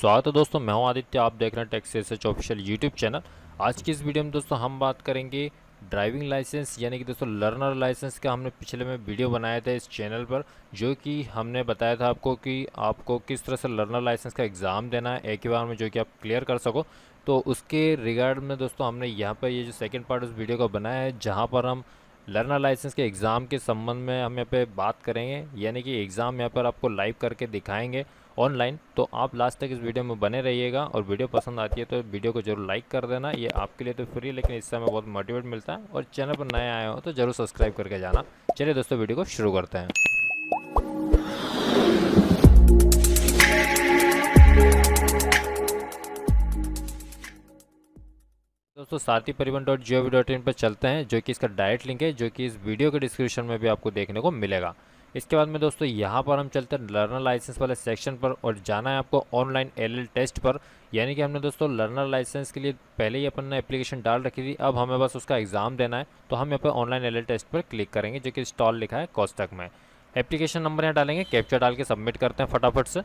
स्वागत है दोस्तों, मैं हूं आदित्य। आप देख रहे हैं tech CSH official YouTube channel. आज की इस वीडियो में दोस्तों हम बात करेंगे ड्राइविंग लाइसेंस यानी कि दोस्तों लर्नर लाइसेंस का। हमने पिछले में वीडियो बनाया था इस चैनल पर, जो कि हमने बताया था आपको कि आपको किस तरह से लर्नर लाइसेंस का एग्ज़ाम देना है एक ही बार में, जो कि आप क्लियर कर सको। तो उसके रिगार्ड में दोस्तों हमने यहाँ पर ये जो सेकेंड पार्ट उस वीडियो का बनाया है, जहाँ पर हम लर्नर लाइसेंस के एग्ज़ाम के संबंध में हम यहाँ पे बात करेंगे, यानी कि एग्ज़ाम यहाँ पर आपको लाइव करके दिखाएंगे ऑनलाइन। तो आप लास्ट तक इस वीडियो में बने रहिएगा और वीडियो पसंद आती है तो वीडियो को जरूर लाइक कर देना। ये आपके लिए तो फ्री है, लेकिन इससे हमें बहुत मोटिवेट मिलता है। और चैनल पर नए आए हो तो ज़रूर सब्सक्राइब करके जाना। चलिए दोस्तों वीडियो को शुरू करते हैं। दोस्तों sarathi.parivahan.gov.in पर चलते हैं, जो कि इसका डायरेक्ट लिंक है, जो कि इस वीडियो के डिस्क्रिप्शन में भी आपको देखने को मिलेगा। इसके बाद में दोस्तों यहाँ पर हम चलते हैं लर्नर लाइसेंस वाले सेक्शन पर, और जाना है आपको ऑनलाइन एलएल टेस्ट पर। यानी कि हमने दोस्तों लर्नर लाइसेंस के लिए पहले ही अपन ने एप्लीकेशन डाल रखी थी, अब हमें बस उसका एग्ज़ाम देना है। तो हम यहाँ पर ऑनलाइन एलएल टेस्ट पर क्लिक करेंगे, जो कि इंस्टॉल लिखा है कोष्टक में। एप्लीकेशन नंबर यहाँ डालेंगे, कैप्चा डाल के सबमिट करते हैं फटाफट से।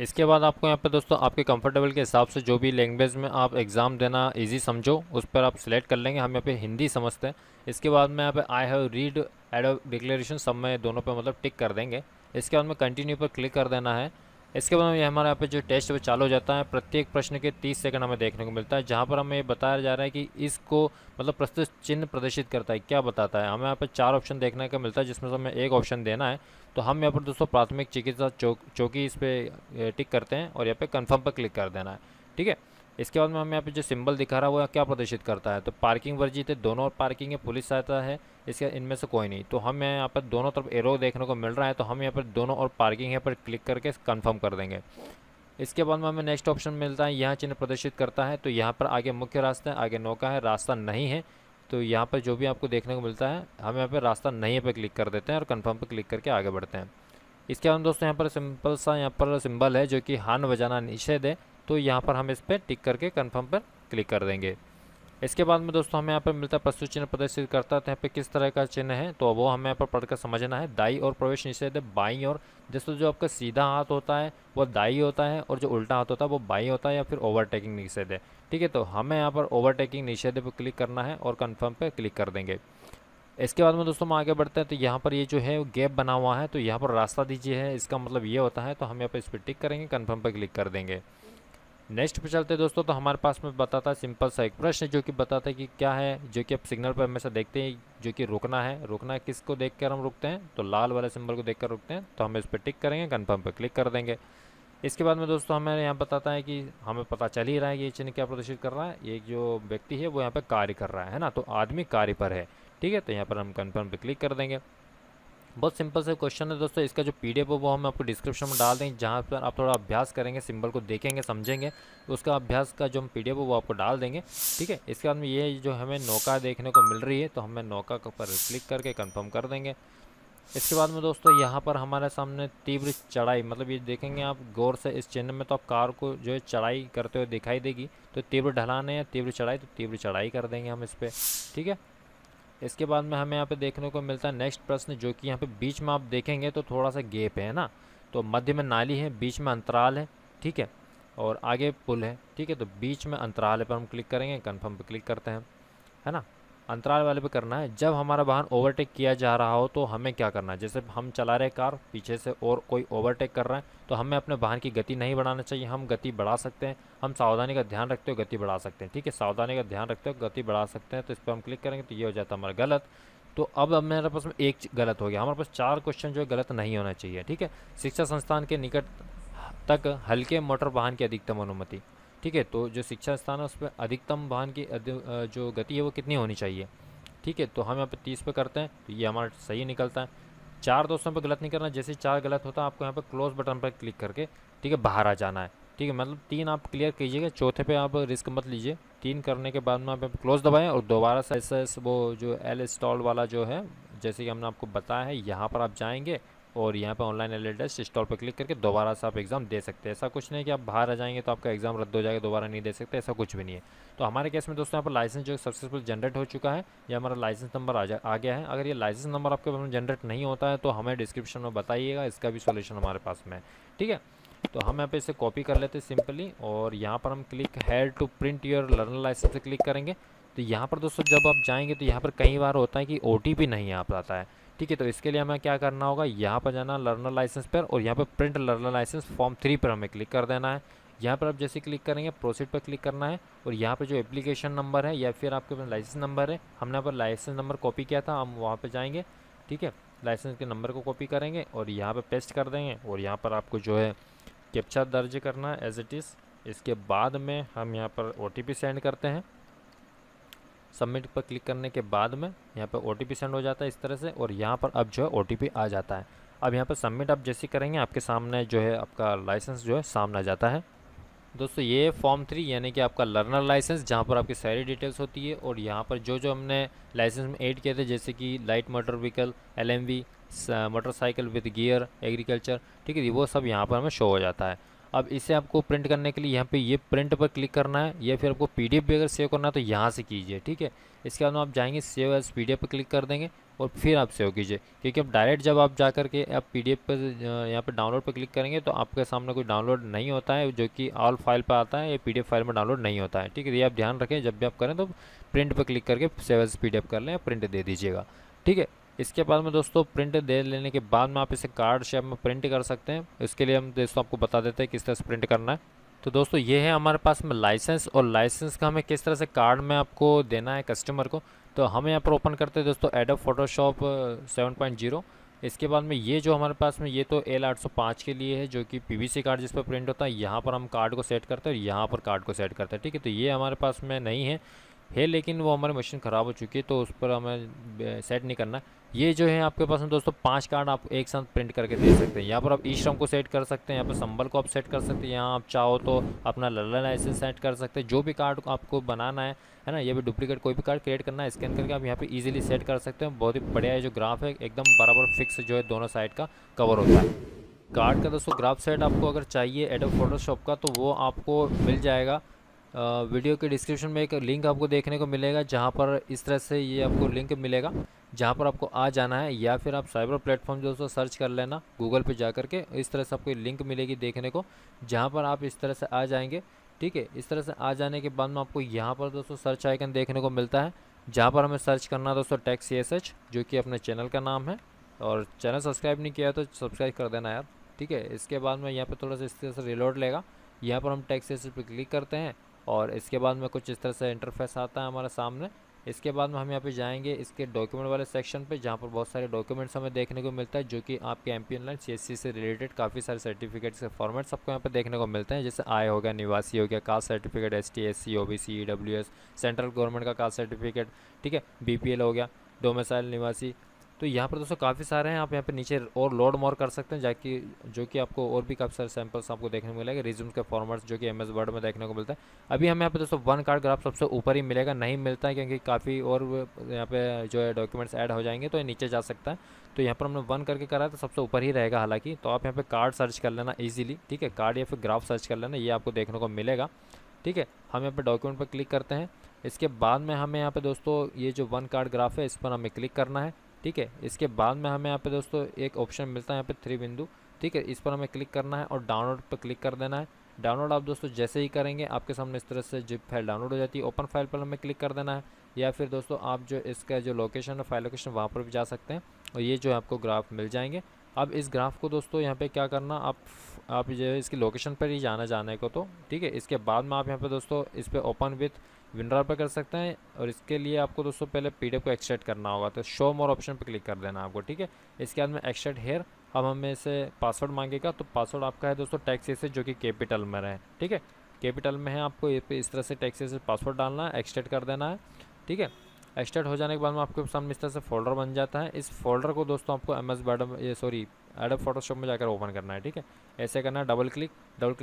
इसके बाद आपको यहाँ पर दोस्तों आपके कंफर्टेबल के हिसाब से जो भी लैंग्वेज में आप एग्ज़ाम देना इजी समझो उस पर आप सिलेक्ट कर लेंगे। हम यहाँ पे हिंदी समझते हैं। इसके बाद में यहाँ पे I have read adobe declaration, सब में दोनों पे मतलब टिक कर देंगे। इसके बाद में कंटिन्यू पर क्लिक कर देना है। इसके बाद हमारे यहाँ पे जो टेस्ट वो चालू हो जाता है। प्रत्येक प्रश्न के 30 सेकंड हमें देखने को मिलता है, जहाँ पर हमें बताया जा रहा है कि इसको मतलब प्रस्तुत चिन्ह प्रदर्शित करता है, क्या बताता है। हमें यहाँ पे 4 ऑप्शन देखने को मिलता है, जिसमें से हमें एक ऑप्शन देना है। तो हम यहाँ पर दोस्तों प्राथमिक चिकित्सा चौकी इस पर टिक करते हैं और यहाँ पर कन्फर्म पर क्लिक कर देना है, ठीक है। इसके बाद में हमें यहाँ पे जो सिंबल दिखा रहा है वो क्या प्रदर्शित करता है। तो पार्किंग वर्जित है, दोनों और पार्किंग है, पुलिस सहायता है, इसके इनमें से कोई नहीं। तो हमें यहाँ पर दोनों तरफ एरो देखने को मिल रहा है, तो हम यहाँ पर दोनों और पार्किंग है पर क्लिक करके कंफर्म कर देंगे। इसके बाद में हमें नेक्स्ट ऑप्शन मिलता है, यहाँ चिन्ह प्रदर्शित करता है। तो यहाँ पर आगे मुख्य रास्ता है, आगे नौका है, रास्ता नहीं है। तो यहाँ पर जो भी आपको देखने को मिलता है, हम यहाँ पर रास्ता नहीं है पर क्लिक कर देते हैं और कन्फर्म पर क्लिक करके आगे बढ़ते हैं। इसके बाद दोस्तों यहाँ पर सिंपल सा यहाँ पर सिंबल है, जो कि हान बजाना निषेध है। तो यहाँ पर हम इस पर टिक करके कन्फर्म पर क्लिक कर देंगे। इसके बाद में दोस्तों हमें यहाँ पर मिलता है प्रस्तुत चिन्ह प्रदर्शित करता है। यहाँ पे किस तरह का चिन्ह है तो वो हमें यहाँ पर पढ़कर समझना है। दाई और प्रवेश निषेध है, बाई और। दोस्तों जो आपका सीधा हाथ होता है वो दाई होता है, और जो उल्टा हाथ होता है वो बाई होता है, या फिर ओवरटेकिंग निषेध है, ठीक है। तो हमें यहाँ पर ओवरटेकिंग निषेध पर क्लिक करना है और कन्फर्म पर क्लिक कर देंगे। इसके बाद में दोस्तों हम आगे बढ़ते हैं। तो यहाँ पर ये जो है गैप बना हुआ है, तो यहाँ पर रास्ता दीजिए है, इसका मतलब ये होता है। तो हम यहाँ पर इस पर टिक करेंगे, कन्फर्म पर क्लिक कर देंगे। नेक्स्ट पे चलते हैं दोस्तों। तो हमारे पास में बताता है सिंपल सा एक प्रश्न, जो कि बताता है कि क्या है, जो कि आप सिग्नल पर हमेशा देखते हैं, जो कि रुकना है। रुकना किसको देखकर हम रुकते हैं, तो लाल वाला सिंबल को देखकर रुकते हैं। तो हम इस पर टिक करेंगे, कन्फर्म पर क्लिक कर देंगे। इसके बाद में दोस्तों हमें यहाँ बताता है कि हमें पता चल ही रहा है कि ये चिन्ह क्या प्रदर्शित कर रहा है। ये जो व्यक्ति है वो यहाँ पर कार्य कर रहा है ना, तो आदमी कार्य पर है, ठीक है। तो यहाँ पर हम कन्फर्म पर क्लिक कर देंगे। बहुत सिंपल से क्वेश्चन है दोस्तों। इसका जो PDF है वो हम आपको डिस्क्रिप्शन में डाल देंगे, जहाँ पर आप थोड़ा अभ्यास करेंगे, सिंबल को देखेंगे, समझेंगे। उसका अभ्यास का जो हम PDF है वो आपको डाल देंगे, ठीक है। इसके बाद में ये जो हमें नौका देखने को मिल रही है, तो हमें नौका पर क्लिक करके कंफर्म कर देंगे। इसके बाद में दोस्तों यहाँ पर हमारे सामने तीव्र चढ़ाई, मतलब ये देखेंगे आप गौर से इस चिन्ह में, तो आप कार को जो है चढ़ाई करते हुए दिखाई देगी। तो तीव्र ढलान है या तीव्र चढ़ाई, तो तीव्र चढ़ाई कर देंगे हम इस पर, ठीक है। इसके बाद में हमें यहाँ पे देखने को मिलता है नेक्स्ट प्रश्न, जो कि यहाँ पे बीच में आप देखेंगे तो थोड़ा सा गैप है ना, तो मध्य में नाली है, बीच में अंतराल है, ठीक है, और आगे पुल है, ठीक है। तो बीच में अंतराल पर हम क्लिक करेंगे, कन्फर्म पे क्लिक करते हैं, है ना। अंतराल वाले पे करना है। जब हमारा वाहन ओवरटेक किया जा रहा हो तो हमें क्या करना है, जैसे हम चला रहे कार, पीछे से और कोई ओवरटेक कर रहा है, तो हमें अपने वाहन की गति नहीं बढ़ाना चाहिए। हम गति बढ़ा सकते हैं, हम सावधानी का ध्यान रखते हुए गति बढ़ा सकते हैं, ठीक है। सावधानी का ध्यान रखते हुए गति बढ़ा सकते हैं, तो इस पर हम क्लिक करेंगे। तो ये हो जाता है हमारा गलत। तो अब हमारे पास में एक गलत हो गया, हमारे पास 4 क्वेश्चन जो गलत नहीं होना चाहिए, ठीक है। शिक्षा संस्थान के निकट तक हल्के मोटर वाहन की अधिकतम अनुमति, ठीक है। तो जो शिक्षा स्थान है उस पर अधिकतम वाहन की जो गति है वो कितनी होनी चाहिए, ठीक है। तो हम यहाँ पे 30 पे करते हैं, तो ये हमारा सही निकलता है। 4 दोस्तों पे गलत नहीं करना, जैसे 4 गलत होता है आपको यहाँ पे क्लोज बटन पर क्लिक करके, ठीक है, बाहर आ जाना है, ठीक है। मतलब 3 आप क्लियर कीजिएगा, चौथे पे आप रिस्क मत लीजिए। 3 करने के बाद में आप क्लोज दबाएँ और दोबारा से SS वो जो एल स्टॉल वाला जो है, जैसे कि हमने आपको बताया है, यहाँ पर आप जाएँगे और यहाँ पे ऑनलाइन एलएल टेस्ट इंस्टॉल पर क्लिक करके दोबारा से आप एग्ज़ाम दे सकते हैं। ऐसा कुछ नहीं कि आप बाहर आ जाएंगे तो आपका एग्ज़ाम रद्द हो जाएगा, दोबारा नहीं दे सकते, ऐसा कुछ भी नहीं है। तो हमारे केस में दोस्तों यहाँ पर लाइसेंस जो सक्सेसफुल जनरेट हो चुका है, या हमारा लाइसेंस नंबर आ गया है। अगर ये लाइसेंस नंबर आपके पास में जनरेट नहीं होता है तो हमें डिस्क्रिप्शन में बताइएगा, इसका भी सोल्यूशन हमारे पास में है, ठीक है। तो हम यहाँ पे इसे कॉपी कर लेते हैं सिंपली, और यहाँ पर हम click here to print your learner licence से क्लिक करेंगे। तो यहाँ पर दोस्तों जब आप जाएंगे तो यहाँ पर कई बार होता है कि OTP नहीं यहाँ पर आता है, ठीक है। तो इसके लिए हमें क्या करना होगा, यहाँ पर जाना लर्नर लाइसेंस पर और यहाँ पर प्रिंट लर्नर लाइसेंस फॉर्म 3 पर हमें क्लिक कर देना है। यहाँ पर आप जैसे क्लिक करेंगे प्रोसीड पर क्लिक करना है, और यहाँ पे जो एप्लीकेशन नंबर है या फिर आपके पास लाइसेंस नंबर है, हमने यहाँ पर लाइसेंस नंबर कॉपी किया था, हम वहाँ पे जाएंगे, ठीक है। लाइसेंस के नंबर को कॉपी करेंगे और यहाँ पे पेस्ट कर देंगे, और यहाँ पर आपको जो है कैप्चा दर्ज करना है एज इट इज़। इसके बाद में हम यहाँ पर OTP सेंड करते हैं, सबमिट पर क्लिक करने के बाद में यहाँ पर OTP सेंड हो जाता है इस तरह से, और यहाँ पर अब जो है OTP आ जाता है। अब यहाँ पर सबमिट आप जैसे करेंगे आपके सामने जो है आपका लाइसेंस जो है सामने आ जाता है। दोस्तों ये फॉर्म 3 यानी कि आपका लर्नर लाइसेंस, जहाँ पर आपकी सारी डिटेल्स होती है, और यहाँ पर जो जो हमने लाइसेंस में ऐड किए थे जैसे कि light motor vehicle, LMV, motorcycle with gear, agriculture, ठीक है, वो सब यहाँ पर हमें शो हो जाता है। अब इसे आपको प्रिंट करने के लिए यहाँ पे ये प्रिंट पर क्लिक करना है, या फिर आपको PDF भी अगर सेव करना है तो यहाँ से कीजिए, ठीक है। इसके बाद आप जाएंगे सेव एज PDF पर क्लिक कर देंगे और फिर आप सेव कीजिए, क्योंकि अब डायरेक्ट जब आप जा करके आप PDF पर यहाँ पे डाउनलोड पर क्लिक करेंगे तो आपके सामने कोई डाउनलोड नहीं होता है, जो कि ऑल फाइल पर आता है, ये PDF फाइल में डाउनलोड नहीं होता है, ठीक है। ये आप ध्यान रखें, जब भी आप करें तो प्रिंट पर क्लिक करके सेव एज PDF कर लें या प्रिंट दे दीजिएगा, ठीक है। इसके बाद में दोस्तों प्रिंट दे लेने के बाद में आप इसे कार्ड शेप में प्रिंट कर सकते हैं। इसके लिए हम दोस्तों आपको बता देते हैं किस तरह से प्रिंट करना है। तो दोस्तों ये है हमारे पास में लाइसेंस, और लाइसेंस का हमें किस तरह से कार्ड में आपको देना है कस्टमर को। तो हम यहाँ पर ओपन करते हैं दोस्तों एडोब फोटोशॉप 7.0। इसके बाद में ये जो हमारे पास में ये तो L805 के लिए है, जो कि PVC कार्ड जिस पर प्रिंट होता है, यहाँ पर हम कार्ड को सेट करते हैं और यहाँ पर कार्ड को सेट करते हैं, ठीक है। तो ये हमारे पास में नहीं है लेकिन वो हमारी मशीन ख़राब हो चुकी है तो उस पर हमें सेट नहीं करना। ये जो है आपके पास में दोस्तों 5 कार्ड आप एक साथ प्रिंट करके दे सकते हैं। यहाँ पर आप ई-श्रम को सेट कर सकते हैं, यहाँ पर संबल को आप सेट कर सकते हैं, यहाँ आप चाहो तो अपना लर्नर लाइसेंस सेट कर सकते हैं। जो भी कार्ड आपको बनाना है ना, ये भी डुप्लीकेट कोई भी कार्ड क्रिएट करना है, स्कैन करके आप यहाँ पे ईजिली सेट कर सकते हैं। बहुत ही बढ़िया है, जो ग्राफ है एकदम बराबर फिक्स जो है दोनों साइड का कवर होता है कार्ड का। दोस्तों ग्राफ सेट आपको अगर चाहिए एडोब फोटोशॉप का तो वो आपको मिल जाएगा। वीडियो के डिस्क्रिप्शन में एक लिंक आपको देखने को मिलेगा, जहाँ पर इस तरह से ये आपको लिंक मिलेगा जहाँ पर आपको आ जाना है, या फिर आप साइबर प्लेटफॉर्म दोस्तों सर्च कर लेना गूगल पे जा करके, इस तरह से आपको लिंक मिलेगी देखने को, जहाँ पर आप इस तरह से आ जाएंगे, ठीक है। इस तरह से आ जाने के बाद में आपको यहाँ पर दोस्तों सर्च आइकन देखने को मिलता है, जहाँ पर हमें सर्च करना है दोस्तों टेक CSH, जो कि अपने चैनल का नाम है, और चैनल सब्सक्राइब नहीं किया तो सब्सक्राइब कर देना यार, ठीक है। इसके बाद में यहाँ पर थोड़ा सा इस तरह से रिलोड लेगा, यहाँ पर हम टेक CSH पर क्लिक करते हैं और इसके बाद में कुछ इस तरह से इंटरफेस आता है हमारे सामने। इसके बाद में हम यहाँ पे जाएंगे इसके डॉक्यूमेंट वाले सेक्शन पे, जहाँ पर बहुत सारे डॉक्यूमेंट्स हमें देखने को मिलता है, जो कि आपके MPN/CSC से रिलेटेड काफ़ी सारे सर्टिफिकेट्स के फॉर्मेट्स आपको यहाँ पे देखने को मिलते हैं, जैसे आय हो गया, निवासी हो गया, caste certificate, ST, SC, OBC, EWS, central government का कास्ट सर्टिफिकेट, ठीक है, BPL हो गया, डोमिसाइल निवासी। तो यहाँ पर दोस्तों काफ़ी सारे हैं, आप यहाँ पे नीचे और लोड मोर कर सकते हैं, जाकि जो कि आपको और भी काफ़ी सारे सैंपल्स आपको देखने को मिलेगा। रिज्यूम्स के फॉर्मेट्स जो कि MS Word में देखने को मिलता है। अभी हमें यहाँ पे दोस्तों 1 कार्ड ग्राफ सबसे ऊपर ही मिलेगा, नहीं मिलता है क्योंकि काफ़ी और यहाँ पे जो है डॉक्यूमेंट्स ऐड हो जाएंगे तो नीचे जा सकता है। तो यहाँ पर हमने 1 करके करा तो सबसे ऊपर ही रहेगा हालाँकि। तो आप यहाँ पर कार्ड सर्च कर लेना ईजिली, ठीक है, कार्ड या फिर ग्राफ सर्च कर लेना, ये आपको देखने को मिलेगा, ठीक है। हम यहाँ पर डॉक्यूमेंट पर क्लिक करते हैं, इसके बाद में हमें यहाँ पर दोस्तों ये जो 1 कार्ड ग्राफ है इस पर हमें क्लिक करना है, ठीक है। इसके बाद में हमें यहाँ पे दोस्तों एक ऑप्शन मिलता है यहाँ पे 3 बिंदु, ठीक है, इस पर हमें क्लिक करना है और डाउनलोड पर क्लिक कर देना है। डाउनलोड आप दोस्तों जैसे ही करेंगे आपके सामने इस तरह से जिप फाइल डाउनलोड हो जाती है, ओपन फाइल पर हमें क्लिक कर देना है, या फिर दोस्तों आप जो इसका जो लोकेशन है फाइल लोकेशन वहाँ पर भी जा सकते हैं, और ये जो आपको ग्राफ मिल जाएंगे। अब इस ग्राफ को दोस्तों यहाँ पर क्या करना, आप जो है इसकी लोकेशन पर ही जाने को, तो ठीक है। इसके बाद में आप यहाँ पर दोस्तों इस पर ओपन विथ विंड्रा पर कर सकते हैं, और इसके लिए आपको दोस्तों पहले PDF को एक्सट्रैक्ट करना होगा, तो शो मोर ऑप्शन पर क्लिक कर देना आपको, ठीक है। इसके बाद में एक्सट्रैक्ट हेयर, अब हमें इसे पासवर्ड मांगेगा, तो पासवर्ड आपका है दोस्तों टेक CSH, जो कि कैपिटल में है, ठीक है, कैपिटल में है। आपको इस तरह से टेक CSH पासवर्ड डालना है, एक्सट्रैक्ट कर देना है, ठीक है। एक्सट्रैक्ट हो जाने के बाद में आपके सामने इस तरह से फोल्डर बन जाता है। इस फोल्डर को दोस्तों आपको एडोब फोटोशॉप में जाकर ओपन करना है, ठीक है। ऐसे करना है, डबल क्लिक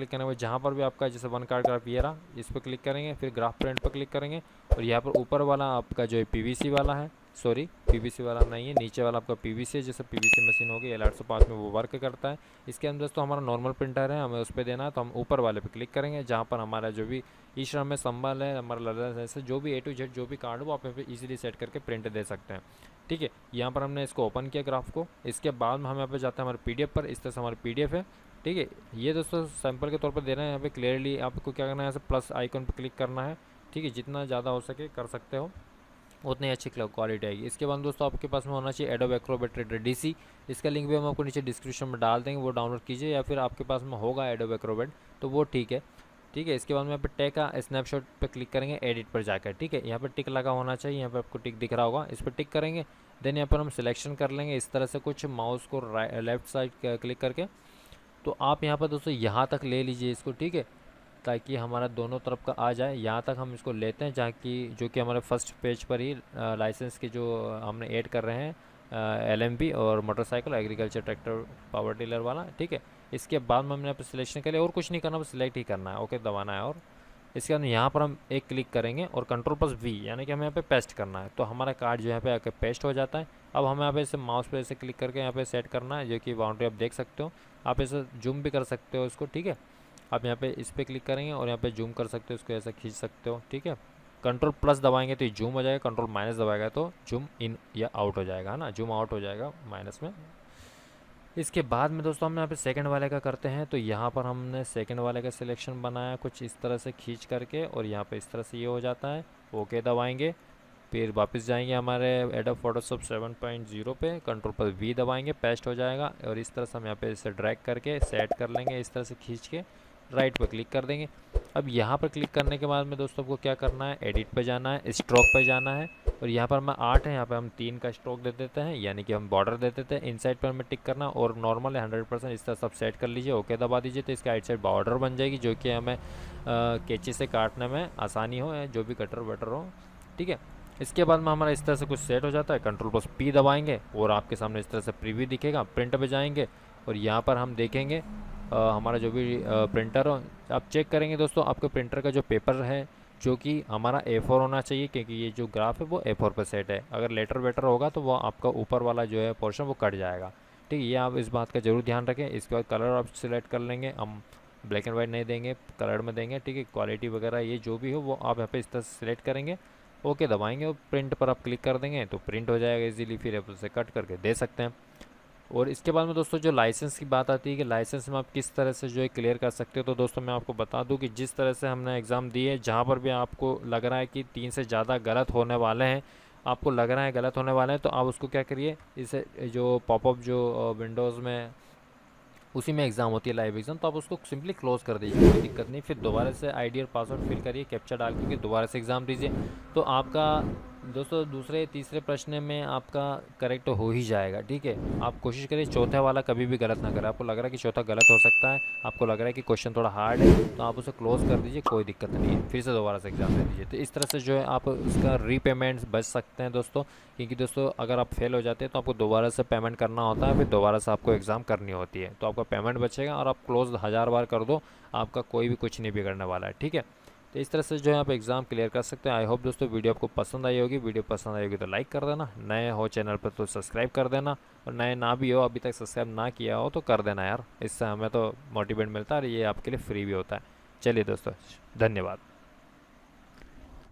करने के जहाँ पर भी आपका जैसे 1 कार्ड ग्राफ ये रहा, इस पर क्लिक करेंगे, फिर ग्राफ प्रिंट पर क्लिक करेंगे, और यहाँ पर ऊपर वाला आपका जो है PVC वाला है, सॉरी PVC वाला नहीं है, नीचे वाला आपका PVC है, जैसे PVC मशीन होगी L805 में वो वर्क करता है। इसके अंदर दोस्तों हमारा नॉर्मल प्रिंटर है, हमें उस पर देना है, तो हम ऊपर वाले पर क्लिक करेंगे, जहाँ पर हमारा जो भी ई-श्रम है, संबल है, हमारा लर्नर लाइसेंस, जो भी A to Z जो भी कार्ड हो आप यहाँ पर ईजिली सेट करके प्रिंट दे सकते हैं, ठीक है। यहाँ पर हमने इसको ओपन किया ग्राफ को। इसके बाद हम यहाँ पर जाते हैं हमारे PDF पर, इस तरह से हमारे PDF है, ठीक है। ये दोस्तों सैम्पल के तौर पर दे रहे हैं। यहाँ पे क्लियरली आपको क्या करना है, ऐसे प्लस आइकन पर क्लिक करना है, ठीक है। जितना ज़्यादा हो सके कर सकते हो, उतनी अच्छी क्वालिटी आएगी। इसके बाद दोस्तों आपके पास में होना चाहिए एडोब एक्रोबेट रेडर डीसी। इसका लिंक भी हम आपको नीचे डिस्क्रिप्शन में डाल देंगे, वो डाउनलोड कीजिए। या फिर आपके पास में होगा एडोब एक्रोबेट तो वो ठीक है, ठीक है। इसके बाद में यहाँ पे टेक का स्नैपशॉट पर क्लिक करेंगे, एडिट पर जाकर, ठीक है। यहाँ पर टिक लगा होना चाहिए, यहाँ पर आपको टिक दिख रहा होगा, इस पर टिक करेंगे। देन यहाँ पर हम सिलेक्शन कर लेंगे इस तरह से कुछ, माउस को लेफ्ट साइड क्लिक करके। तो आप यहाँ पर दोस्तों यहाँ तक ले लीजिए इसको, ठीक है, ताकि हमारा दोनों तरफ का आ जाए। यहाँ तक हम इसको लेते हैं, जहाँ की जो कि हमारे फर्स्ट पेज पर ही लाइसेंस के जो हमने ऐड कर रहे हैं एलएमबी और motorcycle, agriculture, tractor, power tiller वाला, ठीक है। इसके बाद में हमने यहाँ पर सिलेक्शन कर लिया, और कुछ नहीं करना, बस सिलेक्ट ही करना है, ओके दबाना है। और इसके बाद यहाँ पर हम एक क्लिक करेंगे और Ctrl+V यानी कि हमें यहाँ पे पेस्ट करना है, तो हमारा कार्ड जो यहाँ पे आके पेस्ट हो जाता है। अब हमें यहाँ पे इसे माउस पे ऐसे क्लिक करके यहाँ पे सेट करना है, जो कि बाउंड्री आप देख सकते हो। आप ऐसे जूम भी कर सकते हो इसको, ठीक है। आप यहाँ पे इस पर क्लिक करेंगे और यहाँ पे जूम कर सकते हो, इसको ऐसा खींच सकते हो, ठीक है। Ctrl+ दबाएंगे तो ये जूम हो जाएगा, Ctrl- दबाएगा तो जूम इन या आउट हो जाएगा, है ना, जूम आउट हो जाएगा माइनस में। इसके बाद में दोस्तों हम यहाँ पे सेकंड वाले का करते हैं। तो यहाँ पर हमने सेकंड वाले का सिलेक्शन बनाया कुछ इस तरह से खींच करके, और यहाँ पे इस तरह से ये हो जाता है, ओके दबाएंगे। फिर वापस जाएंगे हमारे एडोब फोटोशॉप 7.0 पे, Ctrl+V दबाएंगे, पेस्ट हो जाएगा। और इस तरह से हम यहाँ पे इसे ड्रैग करके सेट कर लेंगे, इस तरह से खींच के राइट पर क्लिक कर देंगे। अब यहाँ पर क्लिक करने के बाद में दोस्तों आपको क्या करना है, एडिट पे जाना है, स्ट्रोक पे जाना है। और यहाँ पर मैं 8 है, यहाँ पे हम 3 का स्ट्रोक दे देते हैं, यानी कि हम बॉर्डर दे देते हैं। इनसाइड पर हमें टिक करना, और नॉर्मल 100% इस तरह सब सेट कर लीजिए, ओके दबा दीजिए। तो इसकी आइट साइड बॉर्डर बन जाएगी, जो कि हमें कैंची से काटने में आसानी हो, या जो भी कटर वटर हो, ठीक है। इसके बाद में हमारा इस तरह से कुछ सेट हो जाता है, Ctrl+P दबाएंगे और आपके सामने इस तरह से प्रीव्यू दिखेगा। प्रिंट पे जाएंगे और यहाँ पर हम देखेंगे हमारा जो भी प्रिंटर हो, आप चेक करेंगे दोस्तों आपके प्रिंटर का जो पेपर है, जो कि हमारा A4 होना चाहिए, क्योंकि ये जो ग्राफ है वो A4 पर सेट है। अगर लेटर वेटर होगा तो वो आपका ऊपर वाला जो है पोर्शन वो कट जाएगा, ठीक है। ये आप इस बात का जरूर ध्यान रखें। इसके बाद कलर आप सिलेक्ट कर लेंगे, हम ब्लैक एंड वाइट नहीं देंगे, कलर में देंगे, ठीक है। क्वालिटी वगैरह ये जो भी हो वो आप यहाँ पर इस तरह सेलेक्ट करेंगे, ओके दबाएंगे और प्रिंट पर आप क्लिक कर देंगे तो प्रिंट हो जाएगा इजीली। फिर आप उसे कट करके दे सकते हैं। और इसके बाद में दोस्तों जो लाइसेंस की बात आती है कि लाइसेंस में आप किस तरह से जो है क्लियर कर सकते हो, तो दोस्तों मैं आपको बता दूं कि जिस तरह से हमने एग्ज़ाम दी है, जहां पर भी आपको लग रहा है कि 3 से ज़्यादा गलत होने वाले हैं, आपको लग रहा है गलत होने वाले हैं, तो आप उसको क्या करिए, इसे जो पॉपअप जो विंडोज़ में उसी में एग्ज़ाम होती है लाइव एग्ज़ाम, तो आप उसको सिंपली क्लोज़ कर दीजिए, कोई दिक्कत नहीं। फिर दोबारा से आईडी और पासवर्ड फिल करिए, कैप्चा डाल के दोबारा से एग्ज़ाम दीजिए, तो आपका दोस्तों दूसरे तीसरे प्रश्न में आपका करेक्ट हो ही जाएगा, ठीक है। आप कोशिश करिए चौथा वाला कभी भी गलत ना करें। आपको लग रहा है कि चौथा गलत हो सकता है, आपको लग रहा है कि क्वेश्चन थोड़ा हार्ड है, तो आप उसे क्लोज़ कर दीजिए, कोई दिक्कत नहीं है, फिर से दोबारा से एग्ज़ाम दे दीजिए। तो इस तरह से जो है आप उसका रीपेमेंट्स बच सकते हैं दोस्तों, क्योंकि दोस्तों अगर आप फेल हो जाते हैं तो आपको दोबारा से पेमेंट करना होता है, फिर दोबारा से आपको एग्ज़ाम करनी होती है, तो आपका पेमेंट बचेगा। और आप क्लोज़ 1000 बार कर दो, आपका कोई भी कुछ नहीं बिगड़ने वाला है, ठीक है। तो इस तरह से जो है आप एग्ज़ाम क्लियर कर सकते हैं। आई होप दोस्तों वीडियो आपको पसंद आई होगी। वीडियो पसंद आई होगी तो लाइक कर देना, नए हो चैनल पर तो सब्सक्राइब कर देना, और नए ना भी हो, अभी तक सब्सक्राइब ना किया हो तो कर देना यार, इससे हमें तो मोटिवेट मिलता है और ये आपके लिए फ्री भी होता है। चलिए दोस्तों, धन्यवाद।